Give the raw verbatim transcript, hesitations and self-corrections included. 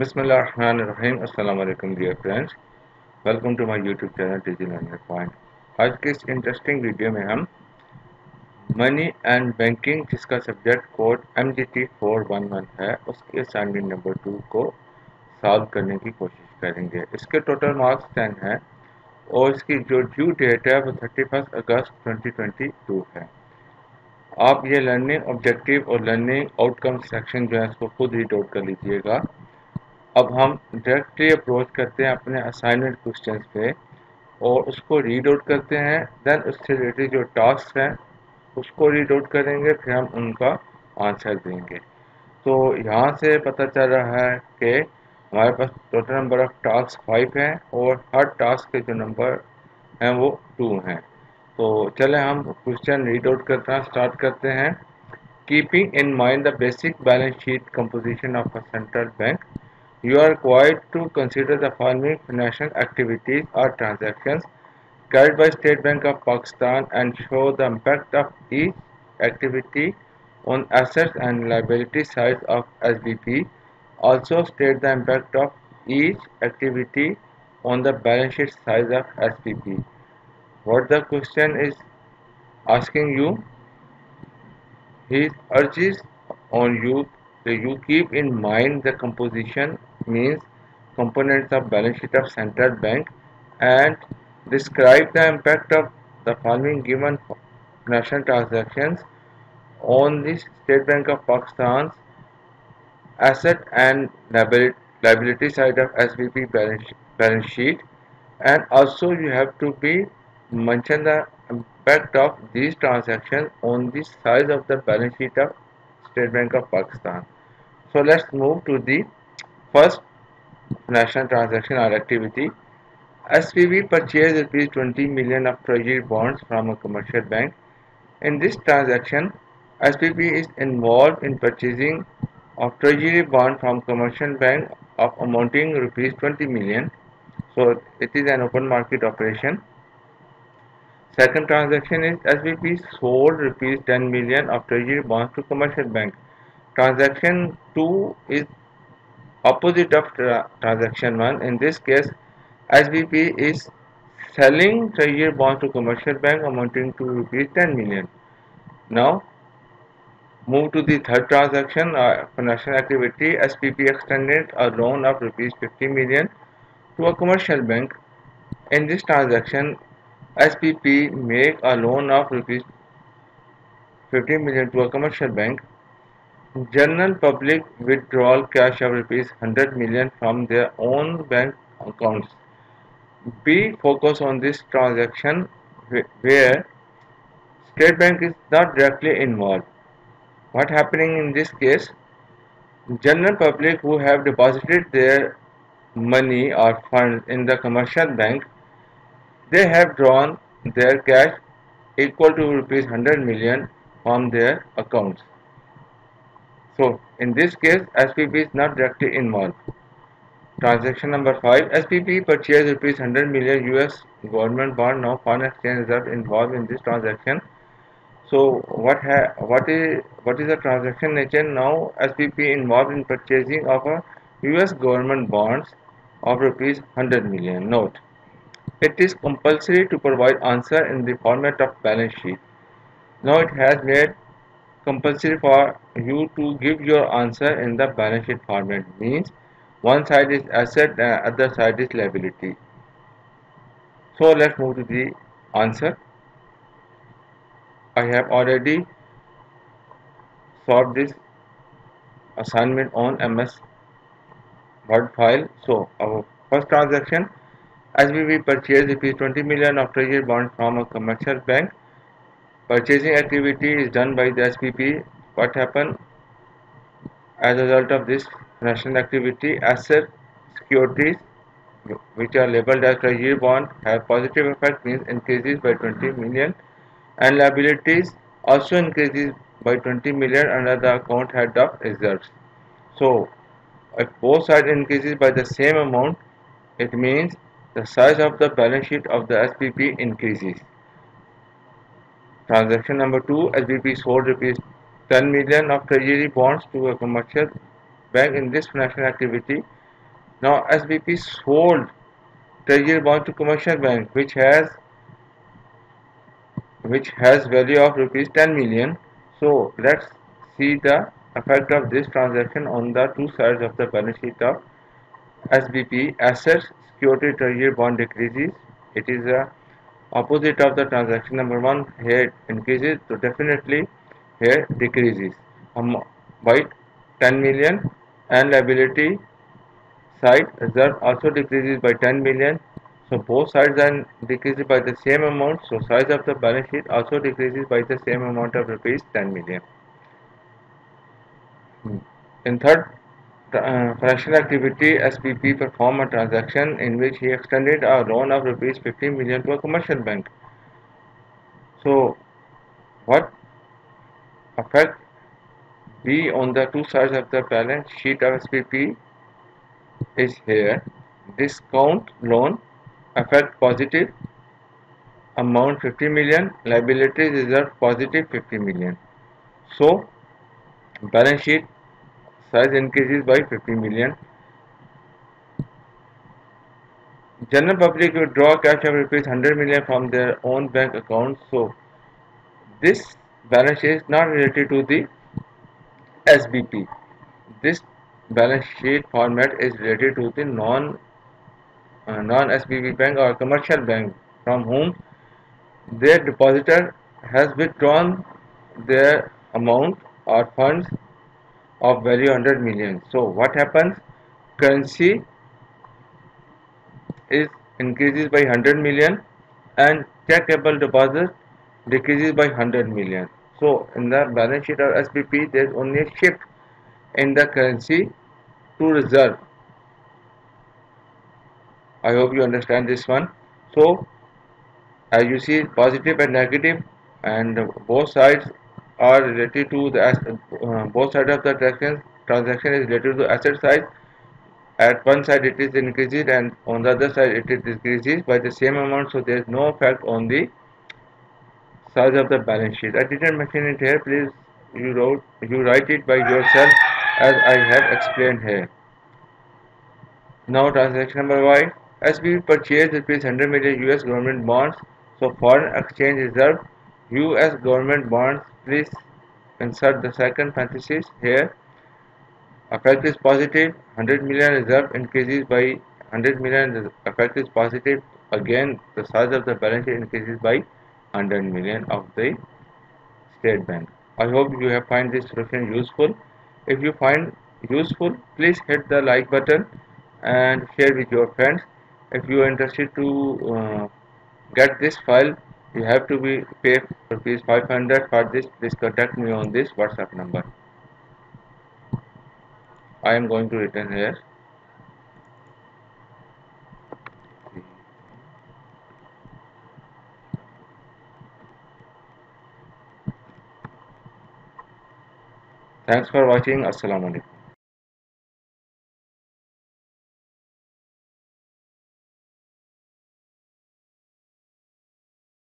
बिस्मिल्लाहिर्रहमानिर्रहीम अस्सलाम वालेकुम dear friends, welcome to my YouTube channel Digilearners point. आज के इस इंटरेस्टिंग वीडियो में हम मनी एंड बैंकिंग, जिसका subject code M G T four one one है, उसके असाइनमेंट नंबर टू को सॉल्व करने की कोशिश करेंगे। इसके टोटल मार्क्स टेन है और इसकी जो ड्यू डेट है वो thirty first August twenty twenty two है। आप ये लर्निंग ऑब्जेक्टिव और लर्निंग आउटकम सेक्शन जो है इसको खुद ही नोट कर लीजिएगा। अब हम डायरेक्टली अप्रोच करते हैं अपने असाइनमेंट क्वेश्चंस पे और उसको रीड आउट करते हैं, दैन उससे रिलेटेड जो टास्क हैं उसको रीड आउट करेंगे, फिर हम उनका आंसर देंगे। तो यहाँ से पता चल रहा है कि हमारे पास total number of task five हैं और हर टास्क के जो नंबर हैं वो टू हैं। तो चले हम क्वेश्चन रीड आउट करना स्टार्ट करते हैं। Keeping in mind the basic balance sheet composition of a central bank, you are required to consider the following financial activities or transactions carried by State Bank of Pakistan and show the impact of each activity on assets and liability sides of S B P. Also state the impact of each activity on the balance sheet size of S B P. What the question is asking you, he urges on you so you keep in mind the composition means components of balance sheet of central bank and describe the impact of the following given financial transactions on the State Bank of Pakistan's asset and liability side of S B P balance balance sheet, and also you have to be mention the impact of these transactions on the size of the balance sheet of State Bank of Pakistan. So let's move to the first financial transaction or activity. S P B purchased rupees twenty million of treasury bonds from a commercial bank. In this transaction, S P B is involved in purchasing of treasury bond from commercial bank of amounting rupees twenty million. So it is an open market operation. Second transaction is S B P sold rupees ten million of treasury bonds to commercial bank. Transaction two is opposite of tra transaction one. In this case, S B P is selling treasury bonds to commercial bank amounting to rupees ten million. Now, move to the third transaction, uh, financial activity. S B P extended a loan of rupees fifty million to a commercial bank. In this transaction, S P B make a loan of rupees fifty million to a commercial bank. General public withdrawal cash of rupees one hundred million from their own bank accounts. Be focus on this transaction where State Bank is not directly involved. What happening in this case? General public who have deposited their money or funds in the commercial bank, they have drawn their cash equal to rupees one hundred million from their accounts. So in this case, S P B is not directly involved. Transaction number five, S P B purchased rupees one hundred million U S government bond. Now foreign exchange reserve involved in this transaction. So what ha what is what is the transaction nature? Now S P B involved in purchasing of a U S government bonds of rupees one hundred million note. It is compulsory to provide answer in the format of balance sheet. Now it has made compulsory for you to give your answer in the balance sheet format, means one side is asset and other side is liability. So let's move to the answer. I have already solved this assignment on M S Word file. So our first transaction, S B B purchased rupees twenty million of treasury bonds from a commercial bank. Purchasing activity is done by the S B B. What happened as a result of this financial activity? Asset securities which are labeled as treasury bond have positive effect, means increases by twenty million, and liabilities also increases by twenty million under the account head of reserves. So if both sides increases by the same amount, it means the size of the balance sheet of the S B P increases. Transaction number two, S B P sold rupees ten million of treasury bonds to a commercial bank. In this financial activity, Now S B P sold treasury bond to commercial bank, which has which has value of rupees ten million. So let's see the effect of this transaction on the two sides of the balance sheet of S B P. Assets, security treasury bond decreases. It is the opposite of the transaction number one. Here increases, so definitely here decreases by ten million, and liability side reserve also decreases by ten million. So both sides are decreased by the same amount. So size of the balance sheet also decreases by the same amount of rupees ten million. Hmm. In third uh, financial activity, S B P performed a transaction in which he extended a loan of rupees fifteen million to a commercial bank. So what effect be on the two sides of the balance sheet of S B P is here. Discount loan effect positive amount fifty million, liabilities reserve positive fifty million. So balance sheet size increases by fifty million. General public withdraw cash of rupees one hundred million from their own bank account. So this balance sheet is not related to the S B P. This balance sheet format is related to the non uh, non S B P bank or commercial bank from whom their depositor has withdrawn their amount or funds of value one hundred million. So what happens? Currency is increases by one hundred million and checkable deposit decreases by one hundred million. So in the balance sheet of S B P there is only a shift in the currency to reserve. I hope you understand this one. So as you see, positive and negative, and both sides are related to the uh, both sides of the transaction. Transaction is related to asset side. At one side it is increases and on the other side it is decreases by the same amount. So there is no effect on the size of the balance sheet. I didn't mention it here. Please you wrote you write it by yourself as I have explained here. Now transaction number Y. S B P purchased rupees one hundred million U S government bonds. So foreign exchange reserve U S government bonds. Please insert the second parenthesis here. Effect is positive. one hundred million reserve increases by one hundred million. Effect is positive. Again, the size of the balance sheet increases by one hundred million of the State Bank. I hope you have find this solution useful. If you find useful, please hit the like button and share with your friends. If you are interested to uh, get this file, you have to be pay rupees five hundred for this. Please contact me on this WhatsApp number. I am going to return here. Thanks for watching. Assalamualaikum.